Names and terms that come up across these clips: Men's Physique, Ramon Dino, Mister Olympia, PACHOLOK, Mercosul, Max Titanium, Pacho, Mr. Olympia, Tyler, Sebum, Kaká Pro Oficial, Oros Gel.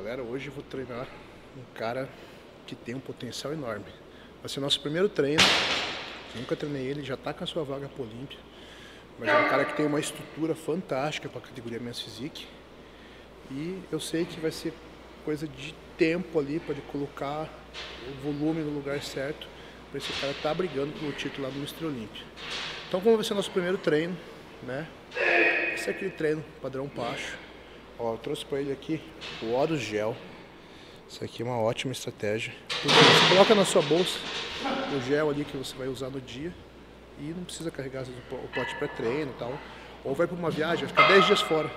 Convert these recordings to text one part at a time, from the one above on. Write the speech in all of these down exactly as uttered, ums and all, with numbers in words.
Galera, hoje eu vou treinar um cara que tem um potencial enorme. Vai ser o nosso primeiro treino. Eu nunca treinei ele, já tá com a sua vaga pro Olympia. Mas é um cara que tem uma estrutura fantástica para a categoria Men's Physique. E eu sei que vai ser coisa de tempo ali para ele colocar o volume no lugar certo para esse cara tá brigando pelo título lá do mister Olympia. Então, como vai ser o nosso primeiro treino, né? Esse é aquele treino padrão Pacho. Ó, eu trouxe para ele aqui o Oros Gel. Isso aqui é uma ótima estratégia. Você coloca na sua bolsa o gel ali que você vai usar no dia e não precisa carregar o pote pré-treino e tal. Ou vai para uma viagem, vai ficar dez dias fora.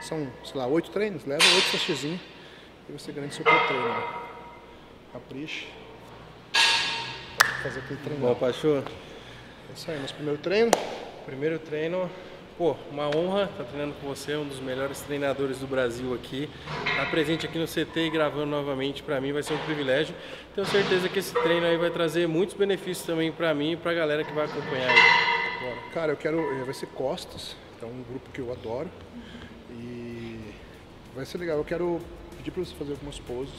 São, sei lá, oito treinos, leva oito sachezinhos e você garante seu pré-treino. Capricha. Fazer aquele treino. Bom, Pacho. É isso aí, nosso primeiro treino. Primeiro treino. Pô, uma honra estar treinando com você, um dos melhores treinadores do Brasil aqui. Estar presente aqui no C T e gravando novamente, para mim vai ser um privilégio. Tenho certeza que esse treino aí vai trazer muitos benefícios também para mim e para a galera que vai acompanhar aí. Bora. Cara, eu quero... vai ser costas, é um grupo que eu adoro. E vai ser legal, eu quero pedir para você fazer algumas poses.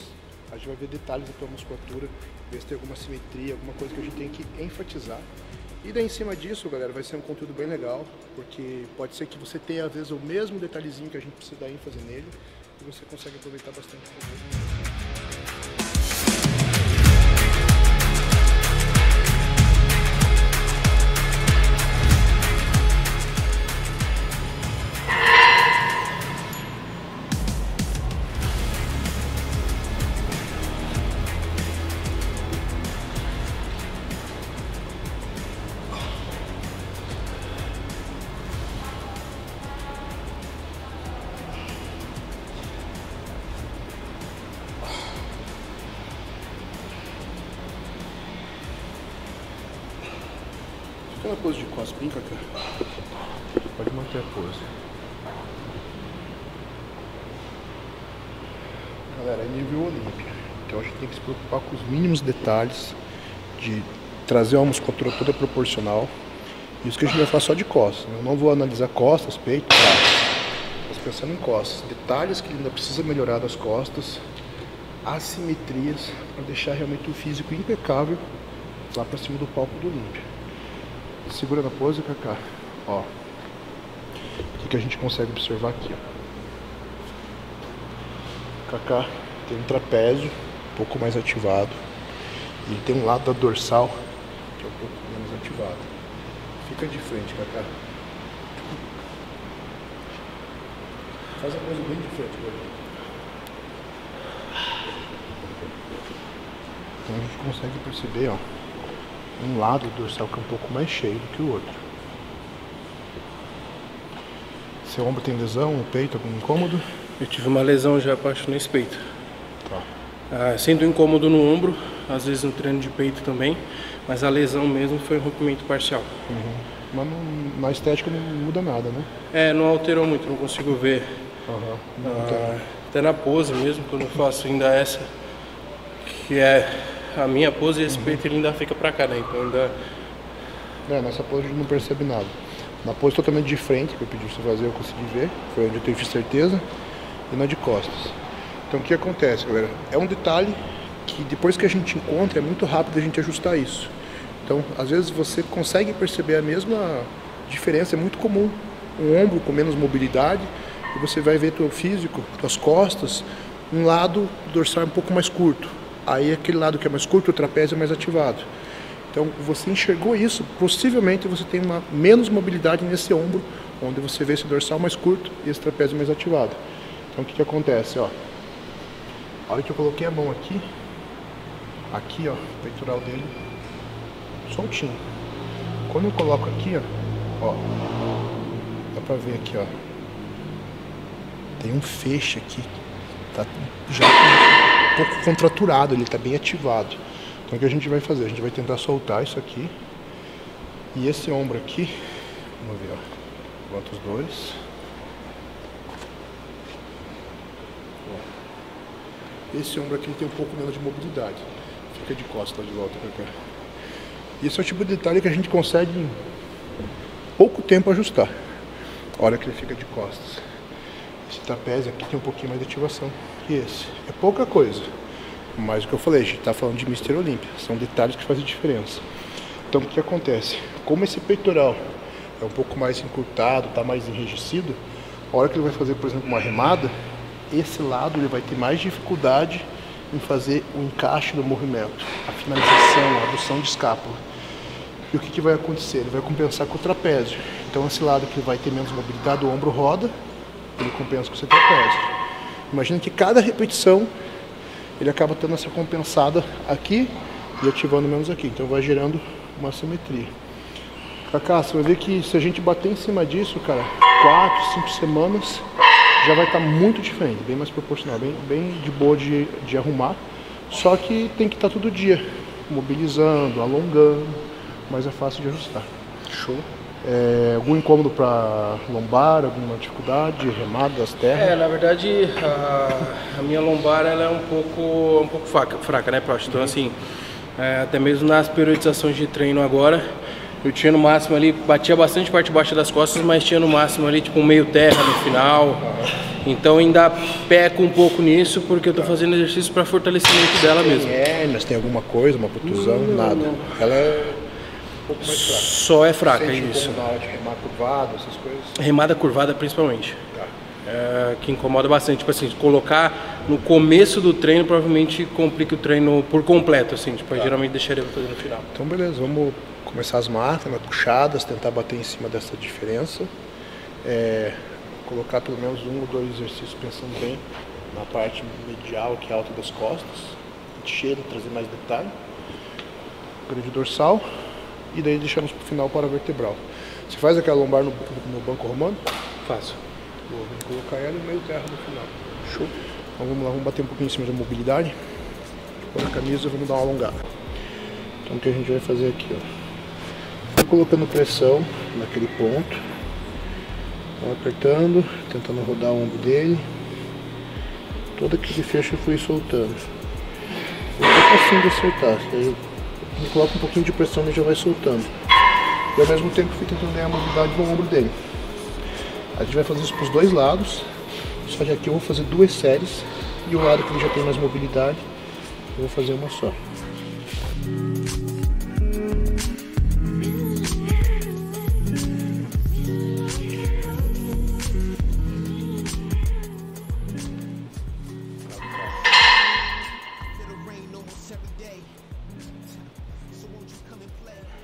A gente vai ver detalhes da tua musculatura, ver se tem alguma simetria, alguma coisa que a gente tem que enfatizar. E daí em cima disso, galera, vai ser um conteúdo bem legal, porque pode ser que você tenha, às vezes, o mesmo detalhezinho que a gente precisa dar ênfase nele, e você consegue aproveitar bastante. Aquela pose de costas, brinca, cara. Pode manter a pose. Galera, é nível Olympia. Então a gente tem que se preocupar com os mínimos detalhes de trazer uma musculatura toda proporcional. Isso que a gente vai falar só de costas. Eu não vou analisar costas, peito, braço. Mas pensando em costas. Detalhes que ainda precisa melhorar das costas. Assimetrias para deixar realmente o físico impecável lá para cima do palco do Olympia. Segura na pose, Kaká. Ó, o que, que a gente consegue observar aqui? Ó. Kaká tem um trapézio um pouco mais ativado. E tem um lado da dorsal que é um pouco menos ativado. Fica de frente, Kaká. Faz a coisa bem de frente, galera. Então a gente consegue perceber, ó. Um lado do dorsal que é um pouco mais cheio do que o outro. Seu ombro tem lesão, o peito, algum incômodo? Eu tive uma lesão já, Pacho, nesse peito. Tá. Ah, sendo incômodo no ombro, às vezes no treino de peito também, mas a lesão mesmo foi um rompimento parcial. Uhum. Mas não, na estética não muda nada, né? É, não alterou muito, não consigo ver. Uhum. Não ah, até na pose mesmo, quando eu faço ainda essa, que é... a minha pose e esse peito ele ainda fica pra cá, né? Então ainda... É, nessa pose a gente não percebe nada. Na pose totalmente de frente, que eu pedi pra você fazer, eu consegui ver. Foi onde eu tive certeza. E na de costas. Então o que acontece, galera? É um detalhe que depois que a gente encontra, é muito rápido a gente ajustar isso. Então, às vezes você consegue perceber a mesma diferença. É muito comum um ombro com menos mobilidade. E você vai ver teu físico, tuas costas, um lado dorsal um pouco mais curto. Aí aquele lado que é mais curto, o trapézio é mais ativado. Então você enxergou isso, possivelmente você tem uma menos mobilidade nesse ombro, onde você vê esse dorsal mais curto e esse trapézio mais ativado. Então o que, que acontece? Ó, a hora que eu coloquei a mão aqui, aqui ó, o peitoral dele, soltinho. Quando eu coloco aqui, ó, ó, dá pra ver aqui, ó, tem um feixe aqui, tá já um pouco contraturado, ele está bem ativado. Então o que a gente vai fazer? A gente vai tentar soltar isso aqui. E esse ombro aqui, vamos ver, ó. Levanta os dois. Ó. Esse ombro aqui ele tem um pouco menos de mobilidade. Fica de costas de volta pra cá. Esse é o tipo de detalhe que a gente consegue em pouco tempo ajustar. Olha que ele fica de costas. Esse trapézio aqui tem um pouquinho mais de ativação. esse. É pouca coisa. Mas o que eu falei, a gente tá falando de mister Olympia. São detalhes que fazem diferença. Então o que acontece? Como esse peitoral é um pouco mais encurtado, tá mais enrijecido, a hora que ele vai fazer, por exemplo, uma remada, esse lado ele vai ter mais dificuldade em fazer o encaixe do movimento, a finalização, a adução de escápula. E o que, que vai acontecer? Ele vai compensar com o trapézio. Então esse lado que vai ter menos mobilidade, o ombro roda, ele compensa com o seu trapézio. Imagina que cada repetição ele acaba tendo essa compensada aqui e ativando menos aqui. Então vai gerando uma simetria. Kaká, você vai ver que se a gente bater em cima disso, cara, quatro, cinco semanas já vai estar muito diferente, bem mais proporcional, bem, bem de boa de, de arrumar. Só que tem que estar todo dia, mobilizando, alongando, mas é fácil de ajustar. Show. É, algum incômodo para lombar, alguma dificuldade, remadas, terra? É, na verdade a, a minha lombar ela é um pouco, um pouco fraca, fraca, né, Prost? Então, uhum. assim, é, até mesmo nas periodizações de treino agora, eu tinha no máximo ali, batia bastante parte baixa das costas, mas tinha no máximo ali tipo um meio terra no final. Uhum. Então ainda peco um pouco nisso, porque eu tô fazendo exercício para fortalecimento dela mesmo. É, mas tem alguma coisa, uma protusão, não, nada. Não. Ela é um pouco mais fraca. Só é fraca, é isso. Na hora de remada curvada, essas coisas? Remada curvada principalmente. Tá. É, que incomoda bastante. Tipo assim, colocar no começo do treino provavelmente complica o treino por completo, assim. Tipo, tá. Geralmente deixaria pra fazer no final. Então beleza, vamos começar as máquinas, puxadas, tentar bater em cima dessa diferença, é, colocar pelo menos um ou dois exercícios pensando bem na parte medial, que é alta das costas, cheiro, trazer mais detalhe, grande dorsal, e daí deixamos para o final para vertebral. Você faz aquela lombar no, no banco romano? Faço. Boa, vamos colocar ela e meio terra no final. Show. Então vamos lá, vamos bater um pouquinho em cima da mobilidade, com a camisa vamos dar uma alongada. Então o que a gente vai fazer aqui, ó. Colocando pressão naquele ponto, então, apertando, tentando rodar o ombro dele, toda que se fecha eu fui soltando, eu tô conseguindo acertar, aí eu coloco um pouquinho de pressão e já vai soltando, e ao mesmo tempo fui tentando ganhar a mobilidade no ombro dele. A gente vai fazer isso para os dois lados, só que aqui eu vou fazer duas séries, e o lado que ele já tem mais mobilidade, eu vou fazer uma só.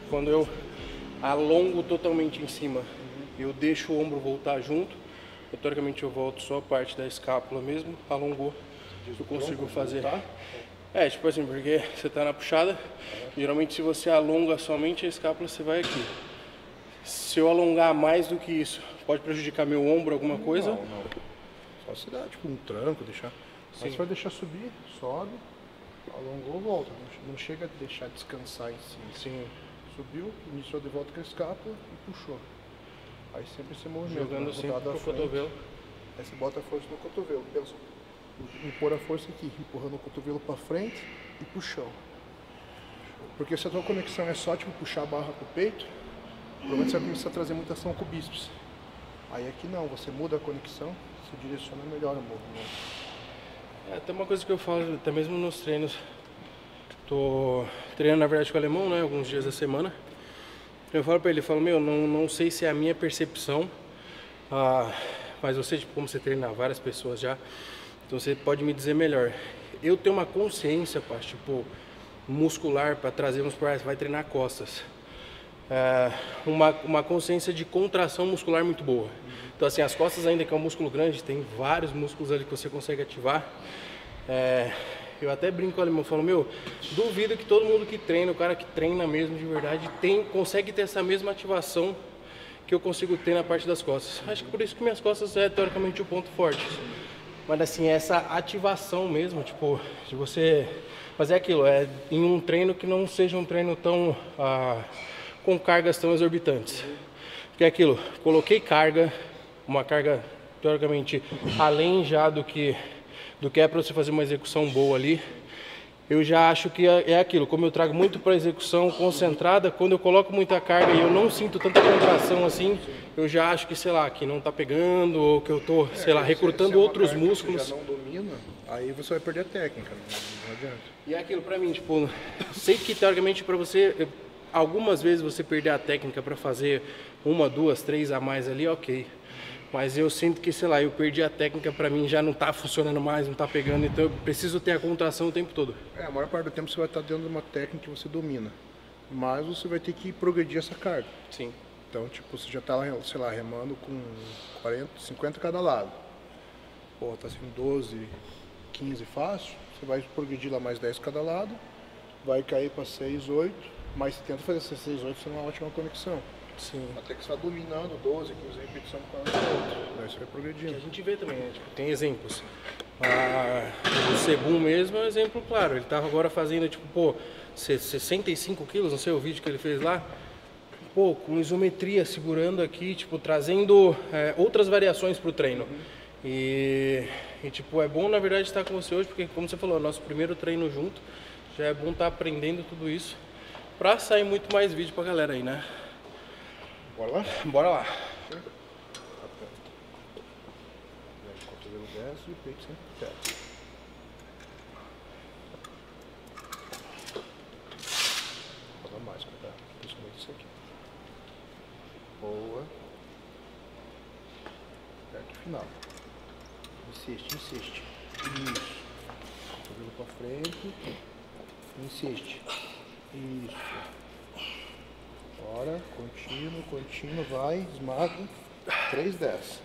Quando eu alongo totalmente em cima, eu deixo o ombro voltar junto, eu, teoricamente eu volto só a parte da escápula mesmo, alongou, eu consigo fazer. É, tipo assim, porque você tá na puxada, geralmente se você alonga somente a escápula, você vai aqui. Se eu alongar mais do que isso, pode prejudicar meu ombro, alguma coisa? Não, não. Só se dá tipo um tranco, deixar. Mas você vai deixar subir, sobe, alongou, volta. Não chega a deixar descansar em cima. Sim. Subiu, iniciou de volta com a escápula e puxou. Aí sempre esse movimento. Jogando sempre pro cotovelo. Aí você bota a força no cotovelo. Pensa em pôr a força aqui, empurrando o cotovelo para frente e puxou. Porque se a tua conexão é só tipo puxar a barra pro peito, provavelmente você vai começar a trazer muita ação com o bíceps. Aí aqui não, você muda a conexão, se direciona melhor o movimento. É, tem uma coisa que eu falo, até mesmo nos treinos. Tô treinando, na verdade, com o alemão, né, alguns dias da semana. Eu falo pra ele, eu falo, meu, não, não sei se é a minha percepção, ah, mas eu sei, tipo, como você treina várias pessoas já, então você pode me dizer melhor. Eu tenho uma consciência, pá, tipo, muscular, para trazer, vamos para vai treinar costas. Ah, uma, uma consciência de contração muscular muito boa. Então, assim, as costas ainda que é um músculo grande, tem vários músculos ali que você consegue ativar. É... Eu até brinco com o alemão, falo, meu, duvido que todo mundo que treina, o cara que treina mesmo de verdade, tem, consegue ter essa mesma ativação que eu consigo ter na parte das costas. Acho que por isso que minhas costas é, teoricamente, o ponto forte. Mas, assim, essa ativação mesmo, tipo, de você... Mas é aquilo, é em um treino que não seja um treino tão... Ah, com cargas tão exorbitantes. Porque é aquilo, coloquei carga, uma carga, teoricamente, além já do que... do que é para você fazer uma execução boa ali. Eu já acho que é aquilo, como eu trago muito para execução concentrada, quando eu coloco muita carga e eu não sinto tanta contração assim, eu já acho que, sei lá, que não tá pegando, ou que eu tô, é, sei lá, recrutando outros músculos. Que você já não domina, Aí você vai perder a técnica, não adianta. E é aquilo pra mim, tipo, sei que teoricamente pra você, eu, algumas vezes você perder a técnica pra fazer uma, duas, três a mais ali, ok. Mas eu sinto que, sei lá, eu perdi a técnica, pra mim já não tá funcionando mais, não tá pegando, então eu preciso ter a contração o tempo todo. É, a maior parte do tempo você vai estar dentro de uma técnica que você domina, mas você vai ter que progredir essa carga. Sim. Então, tipo, você já tá, sei lá, remando com quarenta, cinquenta cada lado. Pô, tá assim doze, quinze fácil, você vai progredir lá mais dez cada lado, vai cair pra seis, oito, mas você tenta fazer essas seis, oito, você é uma ótima conexão. Sim. Até que você está dominando doze, quinze repetições com cada outro. Daí você vai progredindo. Que a gente vê também, né? Tipo, tem exemplos. Ah, o Sebum mesmo é um exemplo claro. Ele estava agora fazendo, tipo, pô, sessenta e cinco quilos, não sei o vídeo que ele fez lá. Pô, com isometria, segurando aqui, tipo, trazendo é, outras variações para o treino. Uhum. E, e, tipo, é bom, na verdade, estar com você hoje, porque, como você falou, nosso primeiro treino junto. Já é bom estar aprendendo tudo isso, para sair muito mais vídeo para a galera aí, né? Bora lá? Bora lá. Roda mais, cara. Principalmente isso aqui. Boa. Perto do final. Insiste, insiste. Isso. Cabelo pra frente. Insiste. Isso. Bora, contínuo, contínuo, vai, esmaga, três, dez.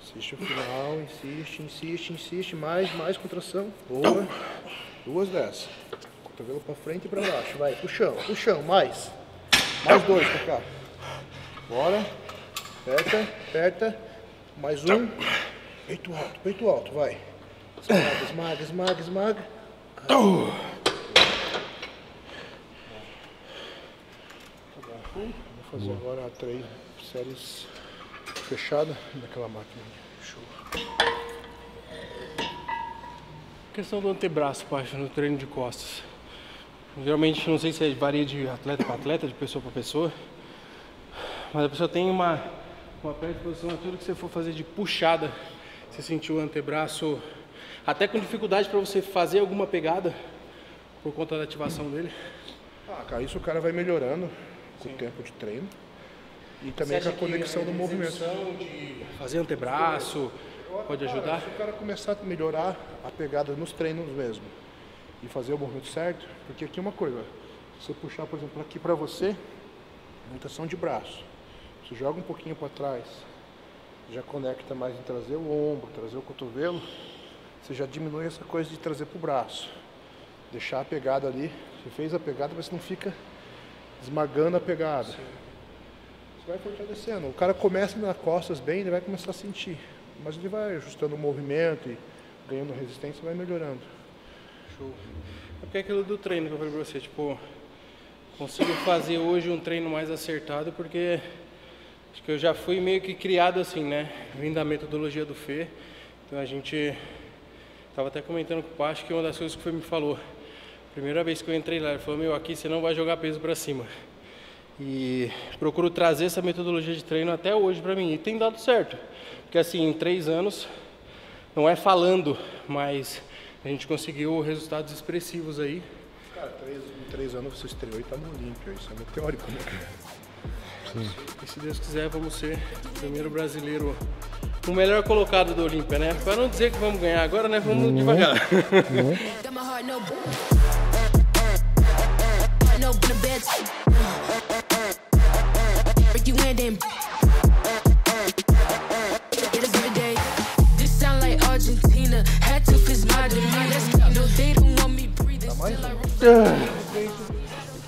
Insiste no final, insiste, insiste, insiste, mais, mais contração, boa, duas, dez. Cotovelo pra frente e pra baixo, vai, puxão, puxão, mais, mais dois pra cá. Bora, aperta, aperta, mais um, peito alto, peito alto, vai. Esmaga, esmaga, esmaga, esmaga. Ah. Vou fazer boa. Agora três séries fechadas daquela máquina. Show. Questão do antebraço, Pacha, no treino de costas. Geralmente, não sei se varia de atleta para atleta, de pessoa para pessoa, mas a pessoa tem uma, uma predisposição a tudo que você for fazer de puxada. Você sentiu o antebraço até com dificuldade para você fazer alguma pegada por conta da ativação dele. Ah, cara, isso o cara vai melhorando com o tempo de treino e também com a conexão do movimento. De fazer antebraço pode ajudar? Se o cara começar a melhorar a pegada nos treinos mesmo e fazer o movimento certo, porque aqui é uma coisa, você puxar, por exemplo, aqui pra você, rotação de braço, você joga um pouquinho pra trás, já conecta mais em trazer o ombro, trazer o cotovelo, você já diminui essa coisa de trazer pro braço, deixar a pegada ali, você fez a pegada, mas não fica esmagando a pegada. Sim. Você vai fortalecendo. O cara começa nas costas bem, ele vai começar a sentir, mas ele vai ajustando o movimento e ganhando resistência, vai melhorando. Show. É porque é aquilo do treino que eu falei pra você, tipo, consigo fazer hoje um treino mais acertado porque acho que eu já fui meio que criado assim, né? Vim da metodologia do Fê. Então a gente tava até comentando com o Pacho que uma das coisas que o Fê me falou, primeira vez que eu entrei lá, ele falou, meu, aqui você não vai jogar peso pra cima. E procuro trazer essa metodologia de treino até hoje pra mim. E tem dado certo. Porque assim, em três anos, não é falando, mas a gente conseguiu resultados expressivos aí. Cara, três, em três anos você estreou e tá no Olympia, isso é muito teórico, né? Sim. E se Deus quiser, vamos ser o primeiro brasileiro, o melhor colocado do Olympia, né? Pra não dizer que vamos ganhar agora, né? Vamos hum. devagar. Hum.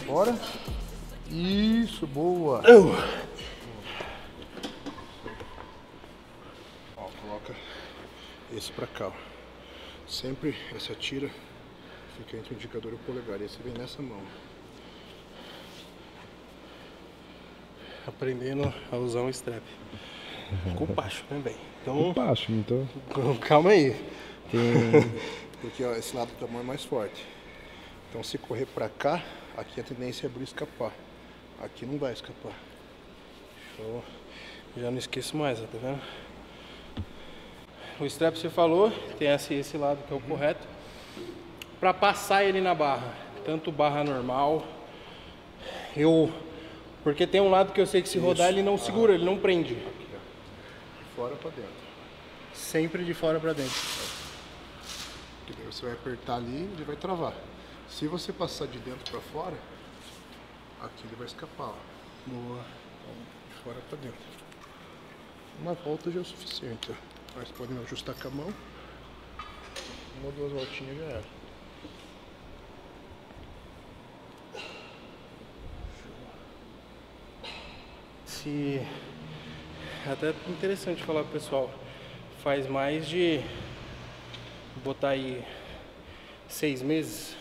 Bora. Isso, boa. Eu. Ó, coloca esse pra cá. Ó. Sempre essa tira fica entre o indicador e o polegar. Esse vem nessa mão. Aprendendo a usar um strap. Com baixo também. Então, com baixo, então. Calma aí. Tem... Porque ó, esse lado do tamanho é mais forte. Então se correr pra cá, aqui a tendência é abrir e escapar. Aqui não vai escapar. Show. Já não esqueço mais, ó, tá vendo? o strap você falou, tem esse, esse lado que é o correto, para passar ele na barra, tanto barra normal, eu, porque tem um lado que eu sei que se rodar ele não segura, ele não prende. Aqui, ó. De fora para dentro. Sempre de fora para dentro. Que daí você vai apertar ali e ele vai travar. Se você passar de dentro para fora, aqui ele vai escapar. Ó. Boa. De fora para dentro. Uma volta já é o suficiente. Ó. Mas podem ajustar com a mão. Uma ou duas voltinhas já era. Se... Até interessante falar pro pessoal. Faz mais de... botar aí seis meses.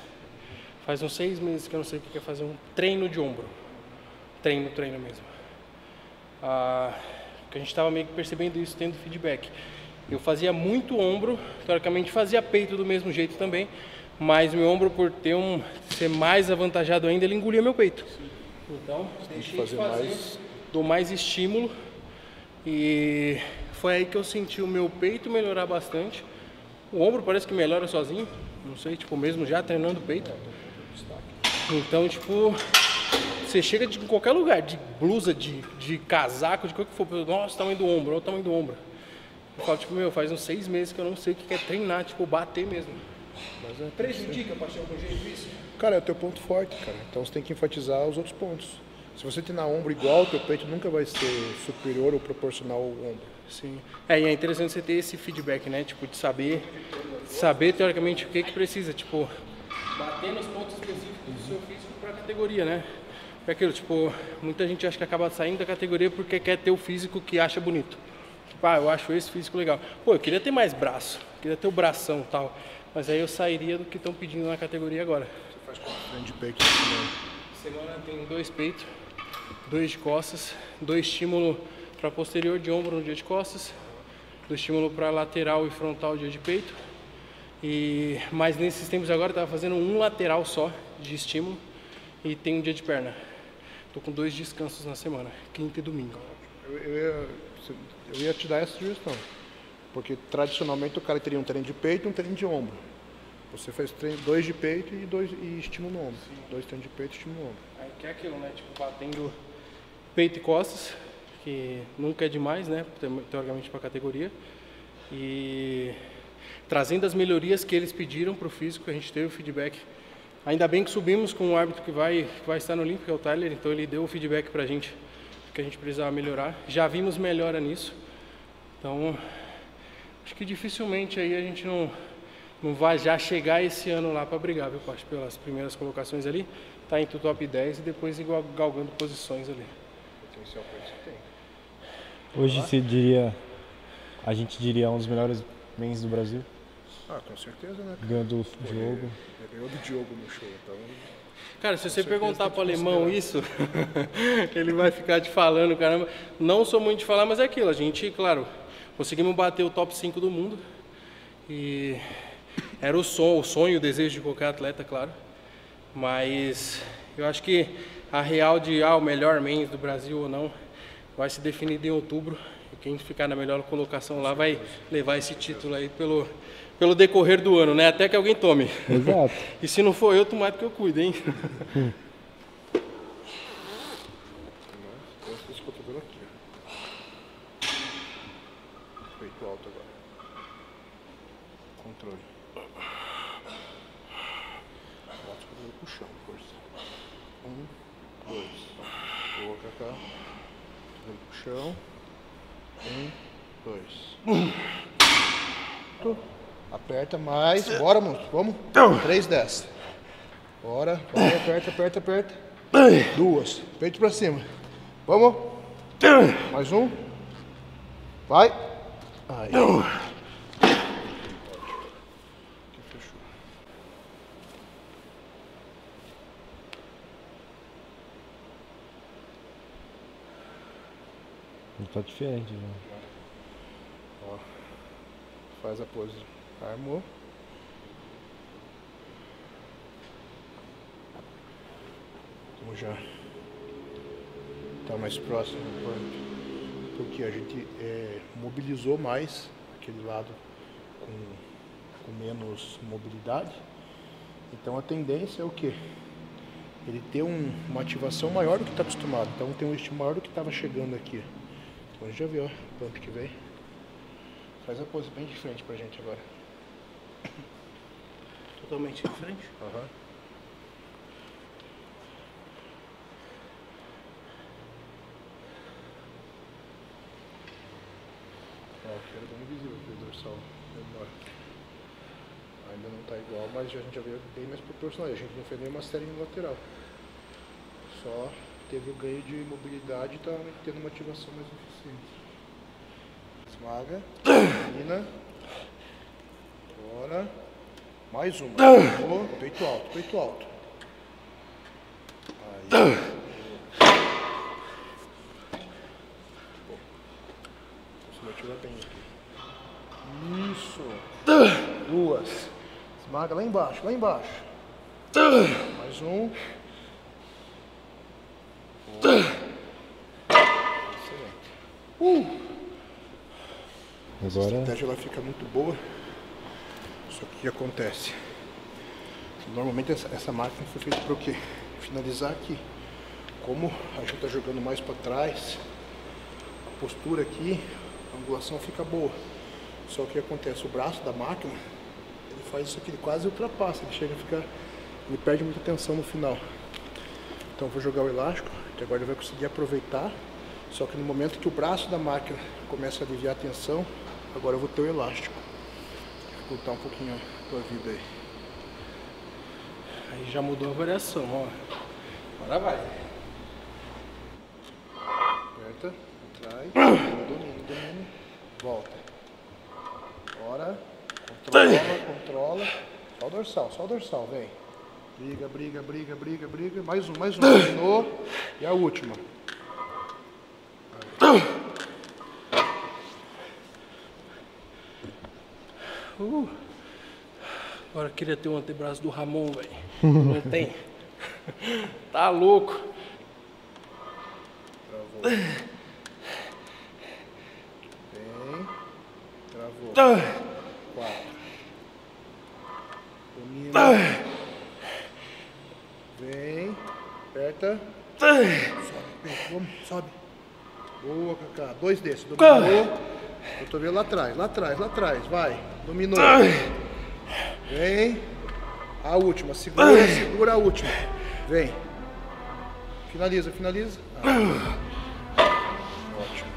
Faz uns seis meses que eu não sei o que é fazer um treino de ombro. Treino, treino mesmo. Ah, porque a gente tava meio que percebendo isso, tendo feedback. Eu fazia muito ombro, teoricamente fazia peito do mesmo jeito também, mas meu ombro, por ter um, ser mais avantajado ainda, ele engolia meu peito. Então, deixei de fazer, dou mais estímulo e foi aí que eu senti o meu peito melhorar bastante. O ombro parece que melhora sozinho, não sei, tipo, mesmo já treinando o peito. Então, tipo, você chega de, em qualquer lugar, de blusa, de, de casaco, de qualquer que for. Nossa, o tamanho do ombro, olha o tamanho do ombro. Eu falo, tipo, meu, faz uns seis meses que eu não sei o que é treinar, tipo, bater mesmo. Mas é, prejudica pra achar algum jeito isso? Cara, é o teu ponto forte, cara. Então você tem que enfatizar os outros pontos. Se você treinar ombro igual, o teu peito nunca vai ser superior ou proporcional ao ombro. Sim. É, e é interessante você ter esse feedback, né? Tipo, de saber, saber teoricamente o que que precisa, tipo, bater nos pontos específicos do seu físico para a categoria, né? É aquilo, tipo, muita gente acha que acaba saindo da categoria porque quer ter o físico que acha bonito. Tipo, ah, eu acho esse físico legal. Pô, eu queria ter mais braço, queria ter o bração e tal. Mas aí eu sairia do que estão pedindo na categoria agora. Você faz quanto treino de peito? Semana tem dois peitos, dois de costas, dois estímulo para posterior de ombro no dia de costas, do estímulo para lateral e frontal dia de peito. E, mas nesses tempos agora eu estava fazendo um lateral só de estímulo e tem um dia de perna. Estou com dois descansos na semana, quinta e domingo. Eu, eu, ia, eu ia te dar essa sugestão, porque tradicionalmente o cara teria um treino de peito e um treino de ombro. Você faz treino, dois de peito e, dois, e estímulo no ombro. Sim. Dois treinos de peito e estímulo no ombro. Aí que é aquilo, né? Tipo, batendo peito e costas, que nunca é demais, né, teoricamente para a categoria, e trazendo as melhorias que eles pediram para o físico, a gente teve o feedback, ainda bem que subimos com o árbitro que vai, que vai estar no Olímpico, que é o Tyler, então ele deu o feedback para a gente, que a gente precisava melhorar, já vimos melhora nisso, então acho que dificilmente aí a gente não, não vai já chegar esse ano lá para brigar, viu, Pacho, pelas primeiras colocações ali, tá entre o top dez e depois igual, galgando posições ali. Potencial para isso tem. Hoje você diria, a gente diria um dos melhores mens do Brasil? Ah, com certeza, né? Ganhou do Diogo. Ganhou do Diogo no show, então... Cara, se você perguntar pro alemão isso, ele vai ficar te falando, caramba. Não sou muito de falar, mas é aquilo. A gente, claro, conseguimos bater o top cinco do mundo. E era o sonho, o sonho, o desejo de qualquer atleta, claro. Mas eu acho que a real de ah, o melhor mens do Brasil ou não, vai se definir em outubro e quem ficar na melhor colocação lá vai levar esse título aí pelo, pelo decorrer do ano, né? Até que alguém tome. Exato. E se não for eu, tomara que eu cuide, hein? Hum. Peito alto agora. Controle. Bate o cabelo pro chão, força. Um, dois. Boa, Kaká. No chão. Um, dois. Um. Aperta mais. Bora, moço. Vamos. Três, dez. Bora. Bora. Aperta, aperta, aperta. Duas. Peito pra cima. Vamos. Mais um. Vai. Aí. Tá diferente, né? Ó, faz a pose, armou. Vamos já tá mais próximo do pump, porque a gente é, mobilizou mais aquele lado. com, com menos mobilidade. Então a tendência é o que? Ele ter um, uma ativação maior do que está acostumado. Então tem um estímulo maior do que estava chegando aqui. Então a gente já viu, ó, o pump que veio. Faz a pose bem de frente pra gente agora. Totalmente de frente? Aham. Uhum. Ó, o cheiro bem visível aqui, o dorsal. Ainda não tá igual, mas já, a gente já veio bem mais proporcional. A gente não fez nenhuma série no lateral. Só teve o ganho de mobilidade e tá tendo uma ativação mais eficiente. Esmaga. Termina. Agora. Mais uma. Peito alto, peito alto. Aí. Vou ativar bem aqui. Isso. Duas. Esmaga lá embaixo, lá embaixo. Mais um. Boa. Excelente. Uh! Agora... A estratégia ela fica muito boa, só que o que acontece? Normalmente essa, essa máquina foi feita para o quê? Finalizar aqui. Como a gente está jogando mais para trás, a postura aqui, a angulação fica boa. Só que o que acontece? O braço da máquina, ele faz isso aqui, ele quase ultrapassa, ele chega a ficar, ele perde muita tensão no final. Então eu vou jogar o elástico, que agora ele vai conseguir aproveitar. Só que no momento que o braço da máquina começa a aliviar a tensão, agora eu vou ter o elástico. Dificultar um pouquinho a tua vida aí. Aí já mudou a variação, ó. Agora vai. Aperta, atrai, domina, domina, volta. Bora, controla, controla. Só o dorsal, só o dorsal, vem. Briga, briga, briga, briga, briga. Mais um, mais um. Terminou. E a última. Uh, agora queria ter um antebraço do Ramon, velho. Não tem. Tá louco. Travou. Bem. Travou. Quatro. Domina. Vem. Aperta. Sobe. Vamos, sobe. Boa, Kaká. Dois desses. Dominou. Eu tô vendo lá atrás, lá atrás, lá atrás. Vai. Dominou. Vem. A última. Segura, segura a última. Vem. Finaliza, finaliza. Ah. Ótimo.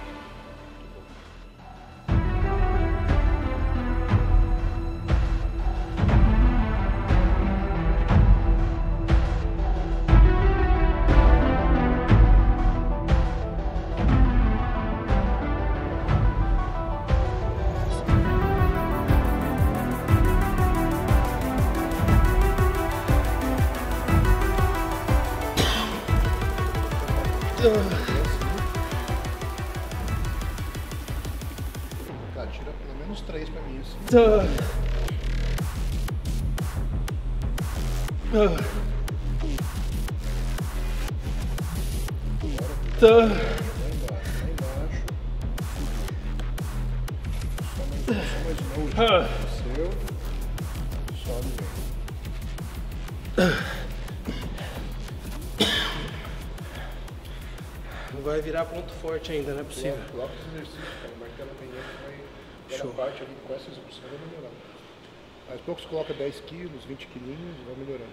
Cara, tira pelo menos três pra mim assim. Tá. Lá embaixo. Seu. Sobe. Vai virar ponto forte ainda, não é possível. Lá para os exercícios, cara, marcando a menina que vai dar parte ali com essa execução vai melhorando. Mas poucos coloca dez quilos, vinte quilinhos, vai melhorando.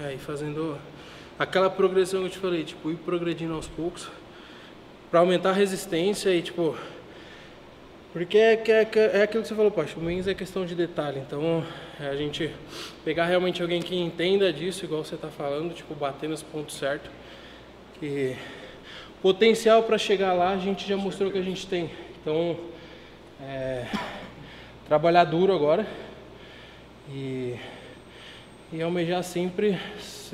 É, e fazendo aquela progressão que eu te falei, tipo, ir progredindo aos poucos para aumentar a resistência e tipo. Porque é, é, é aquilo que você falou, Pacho, o menos é questão de detalhe, então é a gente pegar realmente alguém que entenda disso, igual você tá falando, tipo, bater nos pontos certos. Que... potencial para chegar lá a gente já mostrou que a gente tem, então é, trabalhar duro agora e, e almejar sempre,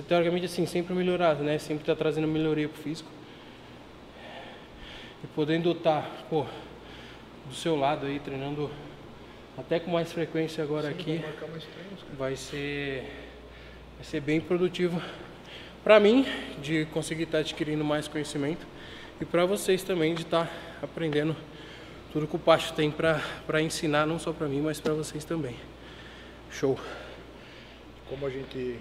teoricamente assim, sempre melhorado, né? Sempre tá trazendo melhoria pro físico e podendo estar pô, do seu lado aí, treinando até com mais frequência agora. Sim, aqui vai, marcar mais treinos, cara. vai ser vai ser bem produtivo para mim, de conseguir estar adquirindo mais conhecimento e para vocês também de estar aprendendo tudo que o Pacho tem pra, pra ensinar, não só pra mim, mas pra vocês também. Show! Como a gente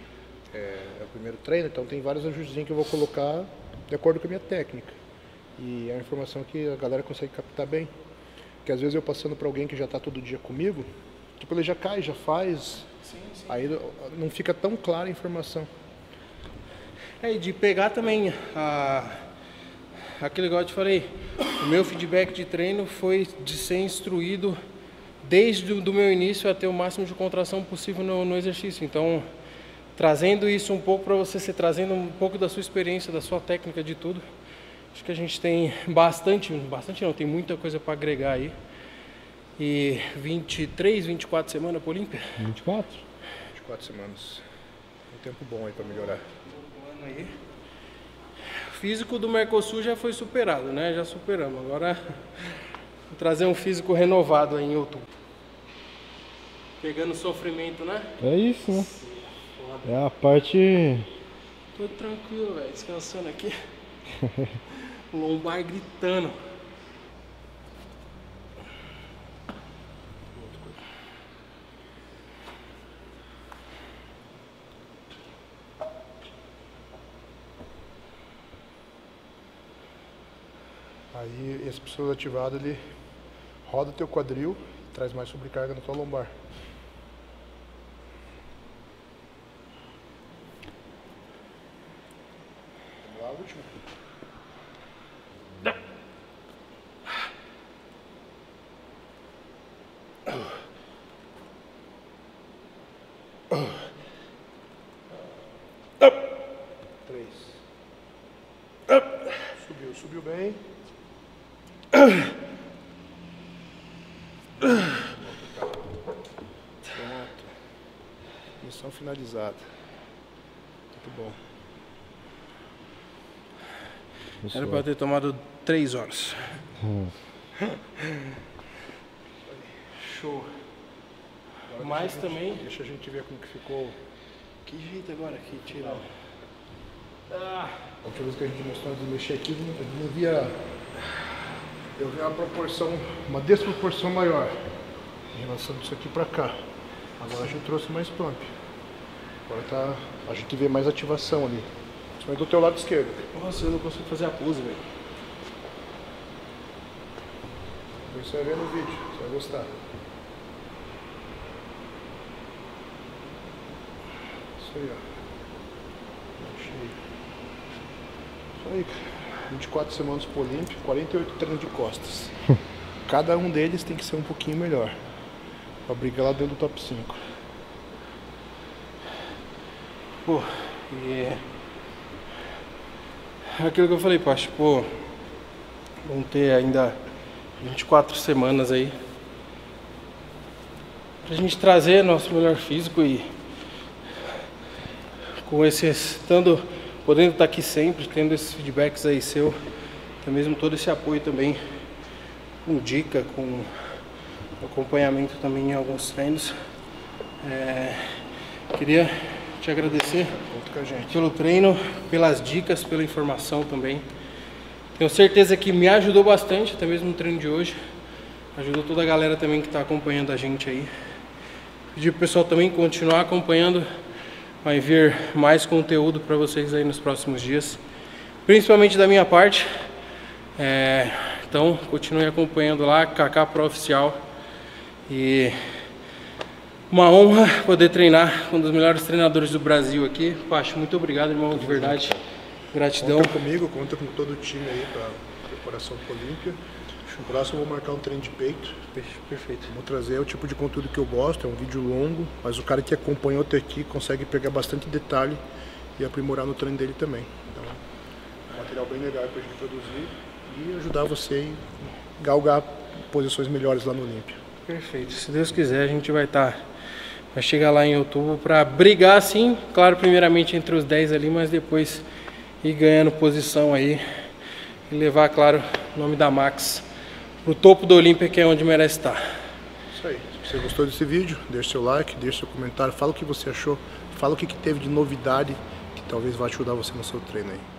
é, é o primeiro treino, então tem vários ajustezinhos que eu vou colocar de acordo com a minha técnica. E é uma informação que a galera consegue captar bem. Porque às vezes eu passando pra alguém que já tá todo dia comigo, tipo, ele já cai, já faz, sim, sim. Aí não fica tão clara a informação. É, e de pegar também a... aquele igual eu te falei, o meu feedback de treino foi de ser instruído desde o do meu início até o máximo de contração possível no, no exercício. Então, trazendo isso um pouco para você, se trazendo um pouco da sua experiência, da sua técnica, de tudo. Acho que a gente tem bastante, bastante não, tem muita coisa para agregar aí. E vinte e três, vinte e quatro semanas para o Olympia? vinte e quatro? vinte e quatro semanas. Um tempo bom aí para melhorar. Um ano aí. O físico do Mercosul já foi superado, né? Já superamos. Agora vou trazer um físico renovado aí em outubro. Pegando sofrimento, né? É isso, né? Foda. É a parte... Tô tranquilo, velho. Descansando aqui. Lombar gritando. Aí esse psoas ativado, ele roda o teu quadril e traz mais sobrecarga na tua lombar. Vamos lá, último. Três. Subiu, subiu bem. Pronto. Missão finalizada. Muito bom. Isso. Era para ter tomado três horas. Hum. Show. Agora mas deixa também... Gente, deixa a gente ver como que ficou. Que jeito agora que tira. Ah. A última vez que a gente mostrou de mexer aqui, eu não via... Eu vi uma proporção, uma desproporção maior em relação disso aqui para cá. Agora a gente trouxe mais pump. Agora tá, a gente vê mais ativação ali. Principalmente do teu lado esquerdo. Nossa, eu não consigo fazer a pose, velho. Você vai ver no vídeo, você vai gostar. Isso aí, ó. Isso aí, cara. vinte e quatro semanas pro Olympia, quarenta e oito treinos de costas. Cada um deles tem que ser um pouquinho melhor pra brigar lá dentro do top cinco. Pô, e... aquilo que eu falei, Pacho, pô, vão ter ainda vinte e quatro semanas aí pra gente trazer nosso melhor físico e com esses... Estando... podendo estar aqui sempre, tendo esses feedbacks aí seu, até mesmo todo esse apoio também, com dica, com acompanhamento também em alguns treinos. É, queria te agradecer com a gente. Pelo treino, pelas dicas, pela informação também. Tenho certeza que me ajudou bastante, até mesmo no treino de hoje. Ajudou toda a galera também que está acompanhando a gente aí. Pedir pro pessoal também continuar acompanhando. Vai vir mais conteúdo para vocês aí nos próximos dias, principalmente da minha parte. É, então, continue acompanhando lá, Kaká Pro Oficial. E uma honra poder treinar com um dos melhores treinadores do Brasil aqui. Pacho, muito obrigado, irmão, muito de verdade. Muito. Gratidão. Conta comigo, conta com todo o time aí para a preparação para o Olympia. No próximo eu vou marcar um treino de peito. Perfeito. Vou trazer o tipo de conteúdo que eu gosto, é um vídeo longo, mas o cara que acompanhou até aqui consegue pegar bastante detalhe e aprimorar no treino dele também. Então, é um material bem legal pra gente produzir e ajudar você a galgar posições melhores lá no Olympia. Perfeito. Se Deus quiser, a gente vai estar, tá, vai chegar lá em outubro pra brigar, sim, claro, primeiramente entre os dez ali, mas depois ir ganhando posição aí e levar, claro, o nome da Max pro topo do Olympia, que é onde merece estar. Isso aí. Se você gostou desse vídeo, deixe seu like, deixe seu comentário, fala o que você achou, fala o que, que teve de novidade que talvez vá ajudar você no seu treino aí.